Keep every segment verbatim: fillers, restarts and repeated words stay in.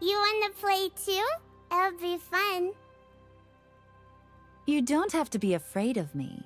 You want to play too? It'll be fun. You don't have to be afraid of me.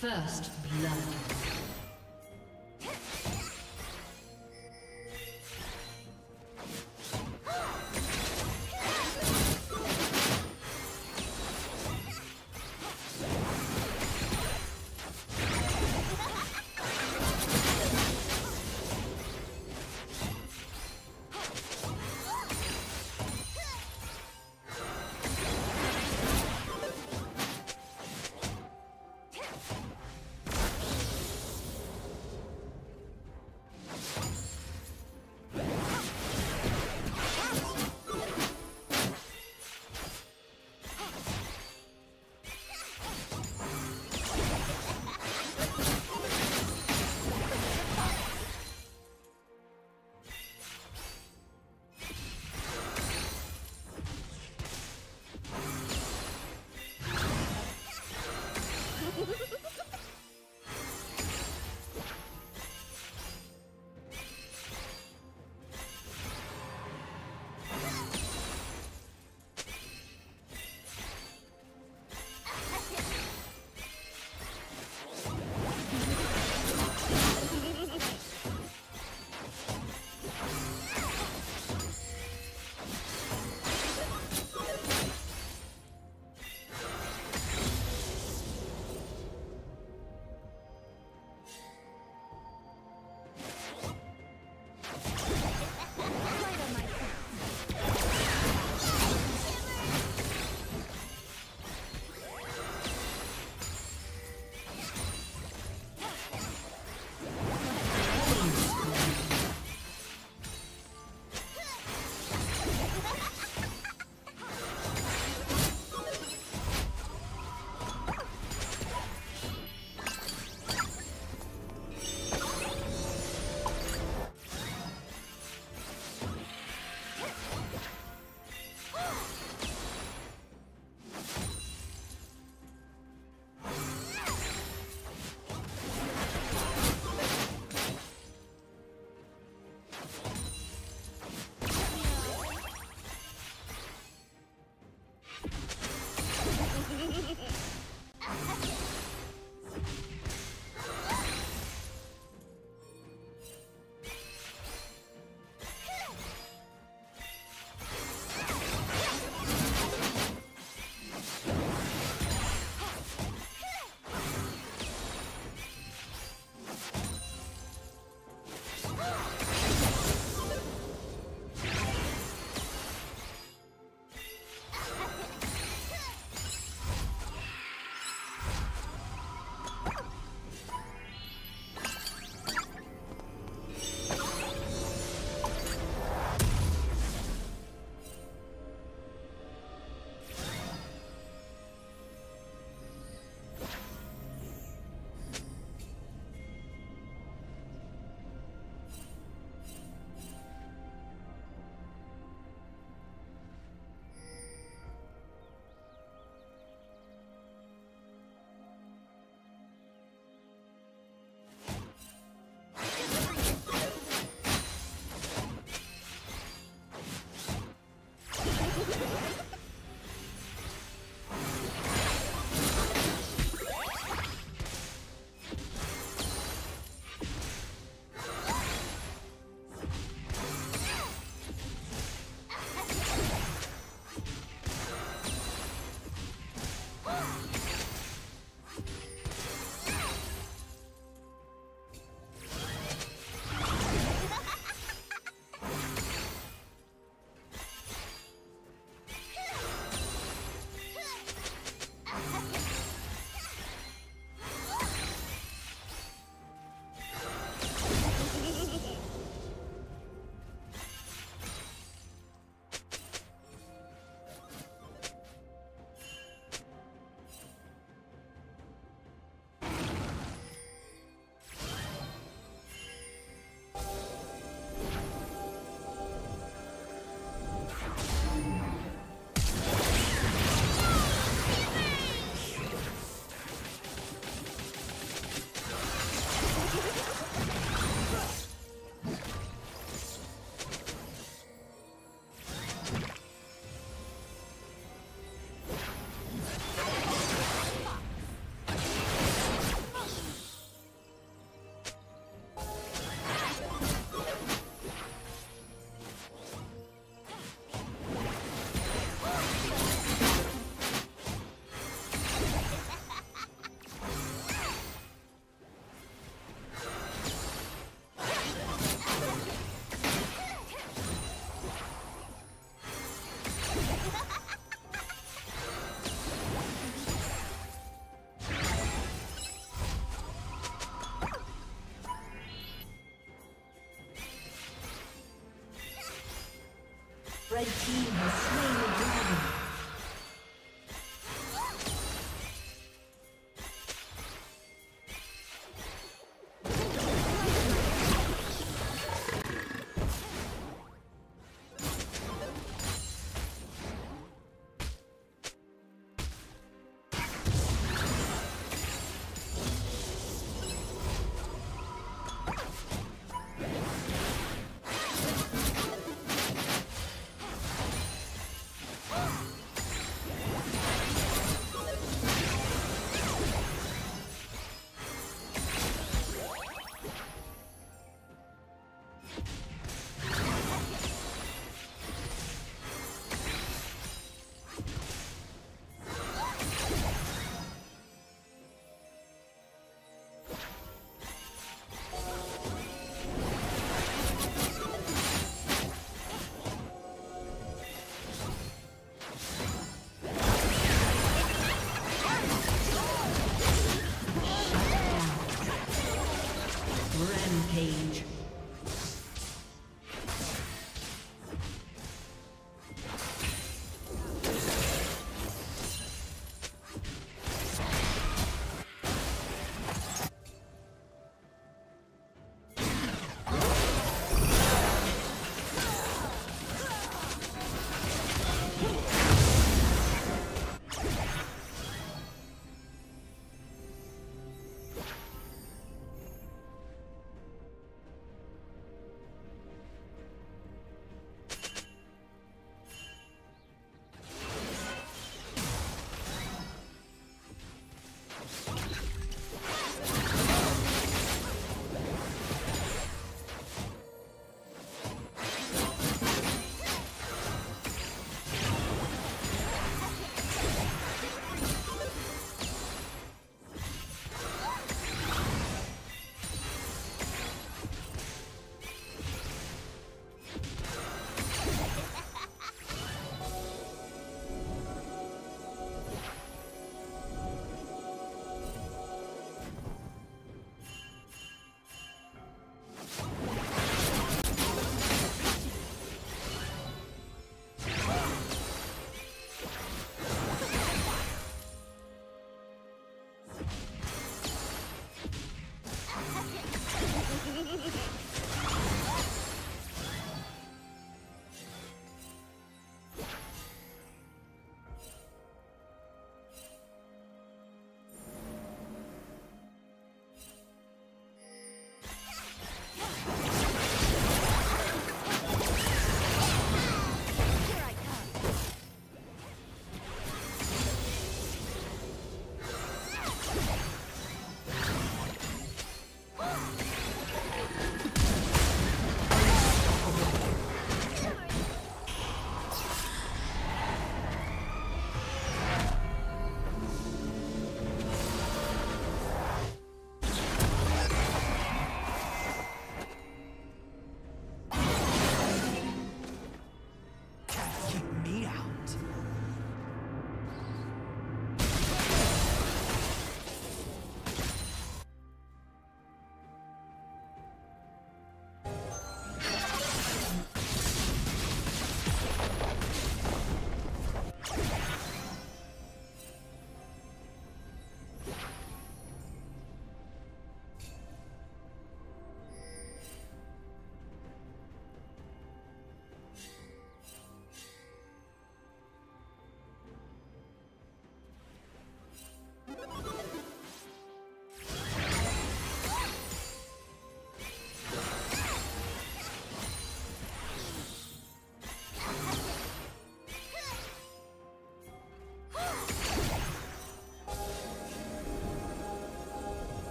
First blood.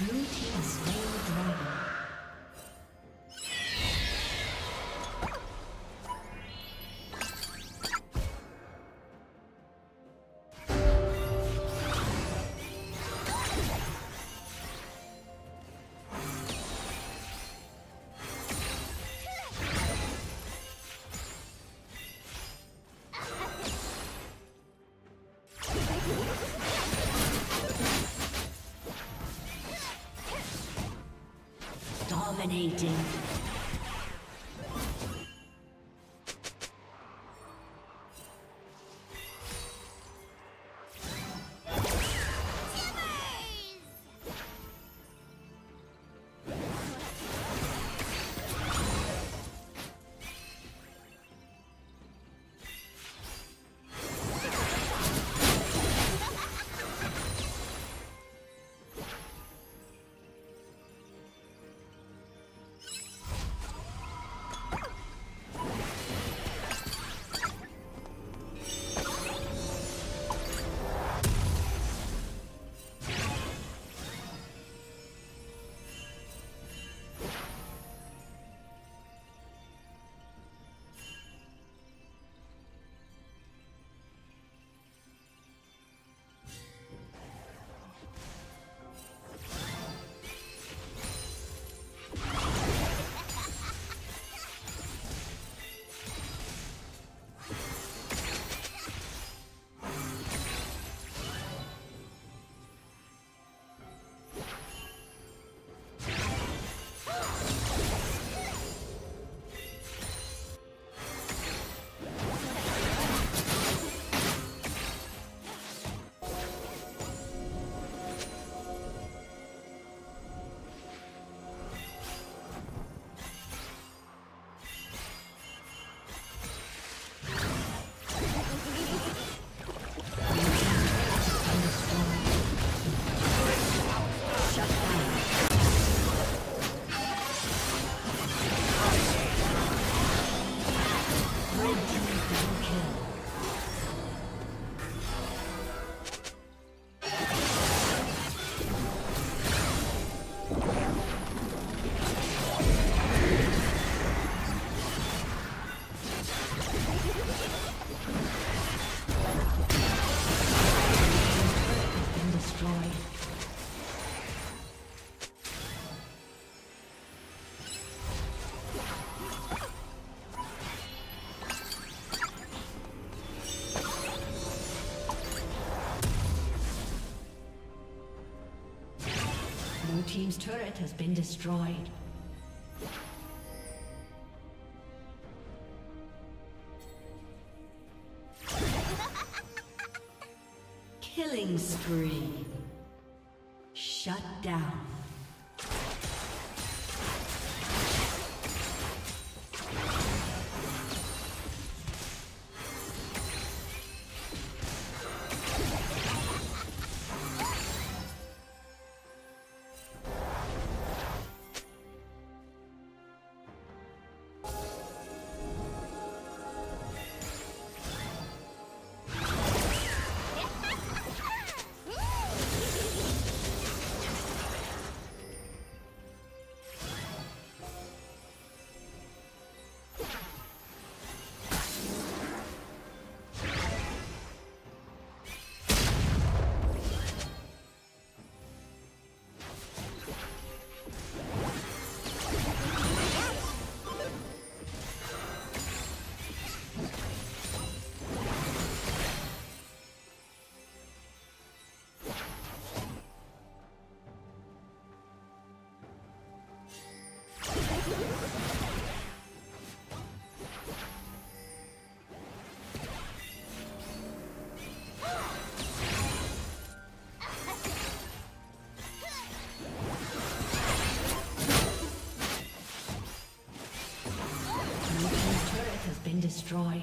Blue team slain the dragon. Dominating. Team's turret has been destroyed. Killing spree. Shut down. Destroyed.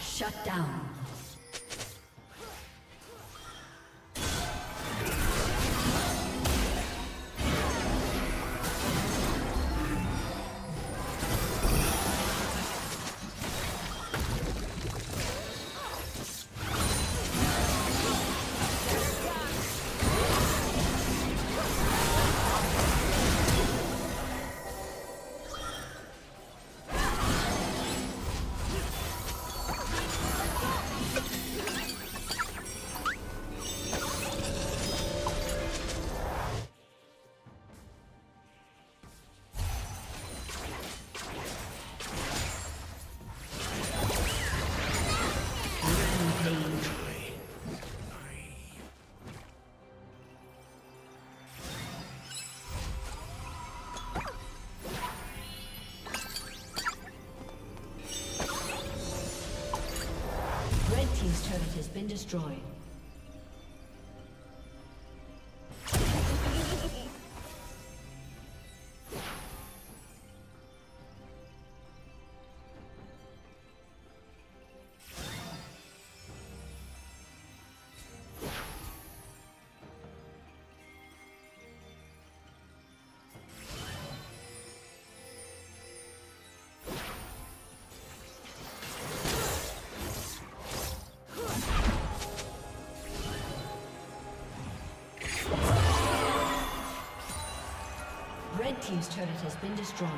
Shut down. Has been destroyed. Red team's turret has been destroyed.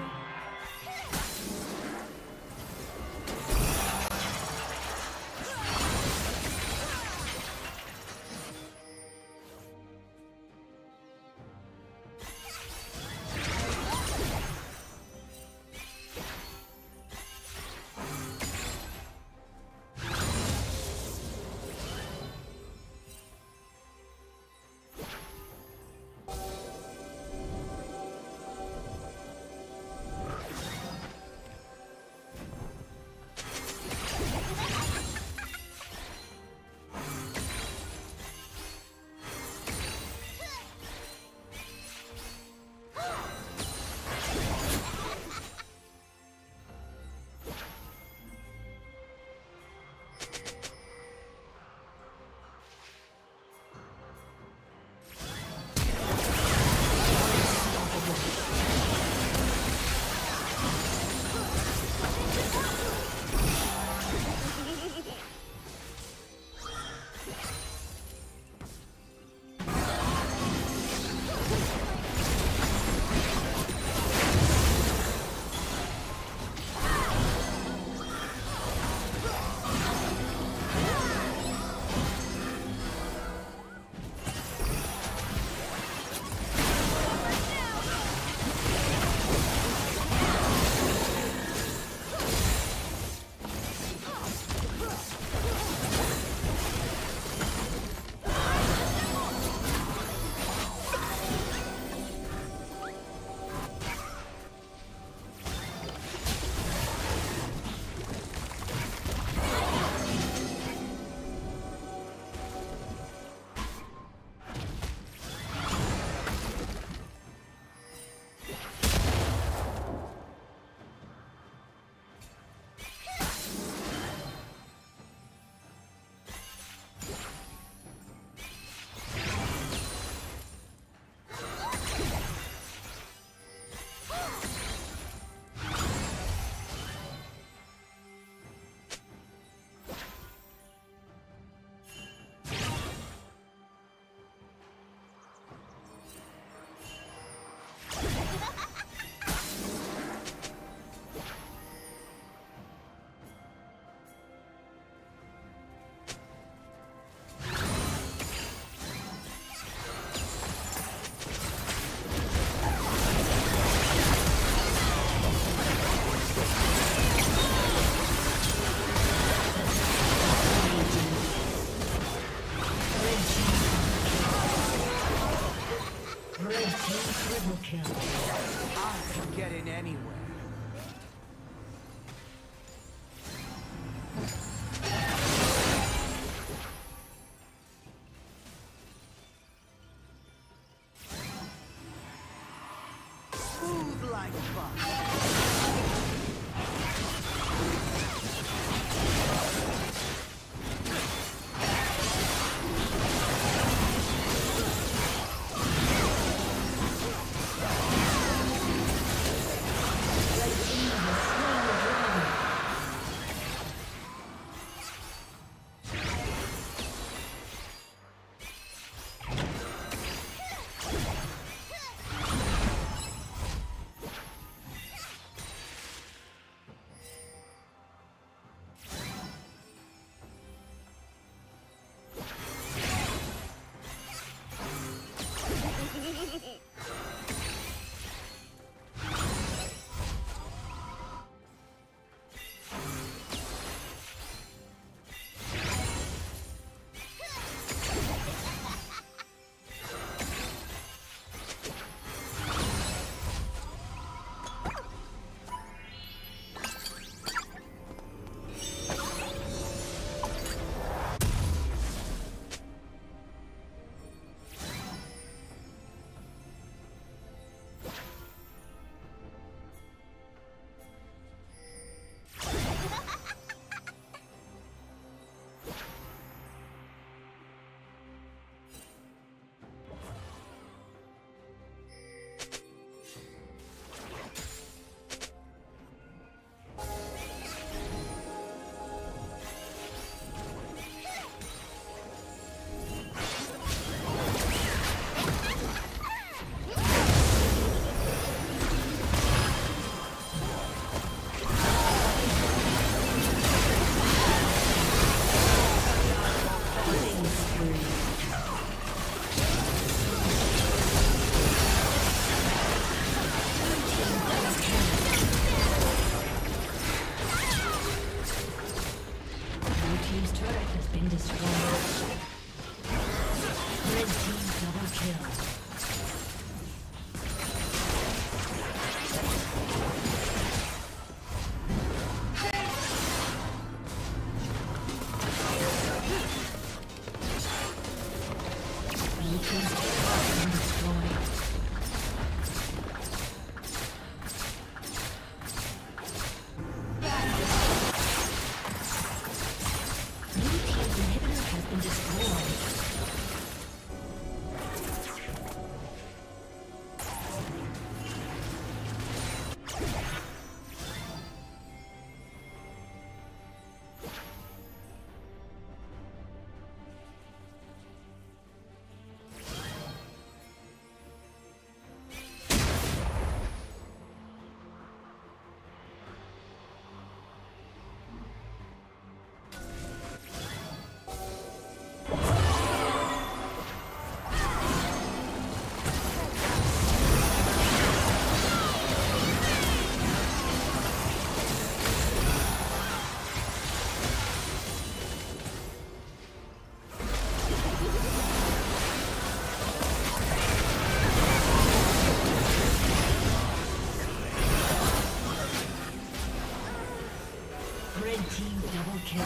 Red team double kill.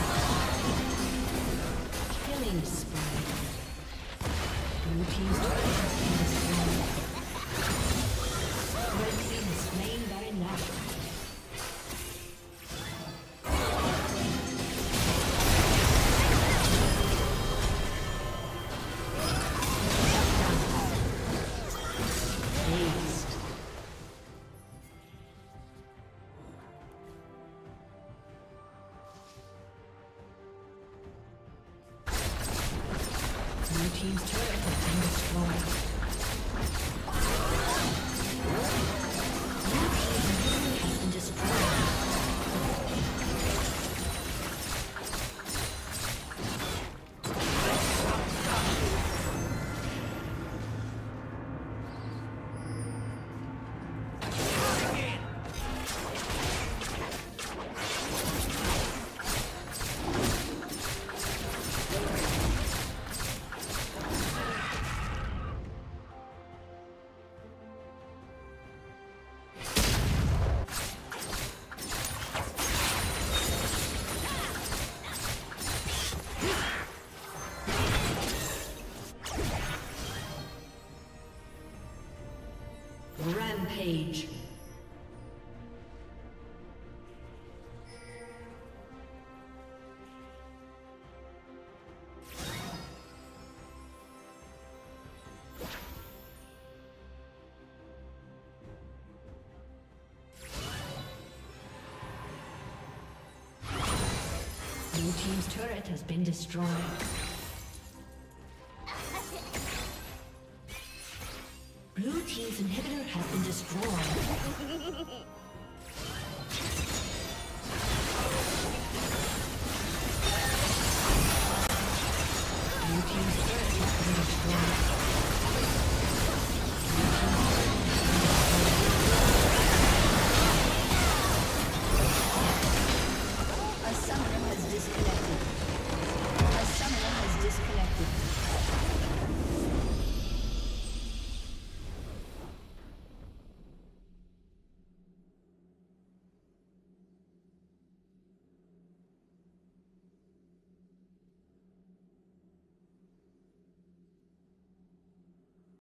Killing spree. Blue team's turret has been destroyed. Red team is slain by Nash. Page. Blue team's turret has been destroyed. Blue team's inhibitor has been destroyed.